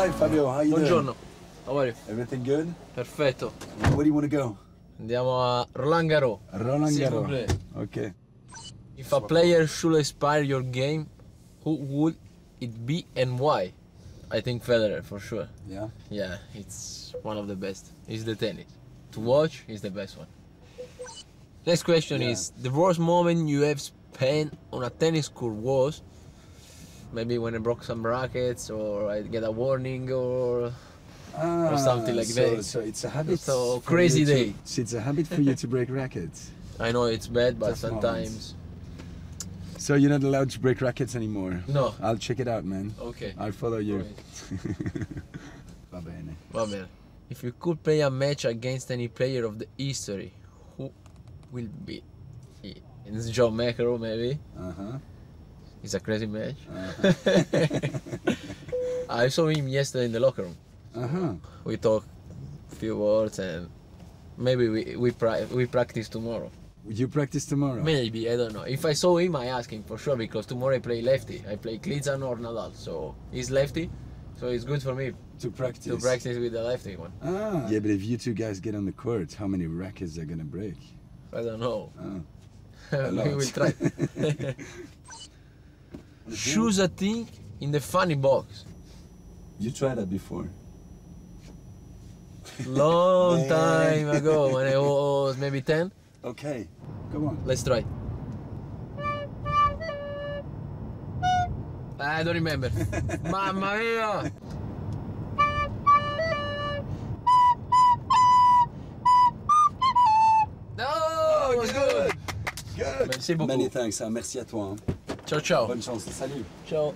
Hi Fabio, how are you doing? Buongiorno, how are you? Everything good? Perfetto. Where do you want to go? Andiamo a Roland Garros. Roland Garros, okay. If a player should inspire your game, who would it be and why? I think Federer, for sure. Yeah? Yeah, it's one of the best. It's the tennis. To watch, it's the best one. Next question is, the worst moment you have spent on a tennis court was? Maybe when I broke some rackets, or I get a warning, or something like that. So it's a habit. So crazy day. So it's a habit for you to break rackets. I know it's bad, but sometimes. So you're not allowed to break rackets anymore? No. I'll check it out, man. Okay. I'll follow you. Va bene. Va bene. If you could play a match against any player of the history, who will be it? It's John McEnroe, maybe. Uh-huh. It's a crazy match. Uh-huh. I saw him yesterday in the locker room. Uh-huh. We talked a few words and maybe we practice tomorrow. You practice tomorrow? Maybe, I don't know. If I saw him, I asked him for sure, because tomorrow I play lefty. I play Klitschern or Nadal, so he's lefty, so it's good for me to practice. To practice with the lefty one. Ah. Yeah, but if you two guys get on the court, how many rackets are gonna break? I don't know. Oh, we will try. Shoes a thing in the funny box. You tried that before? Long time ago, when I was maybe 10. Okay, come on. Let's try. I don't remember. Mamma mia! No, oh, it was good. Good. Merci beaucoup. Many thanks. Merci à toi. Ciao, ciao. Bonne chance. Salut. Ciao.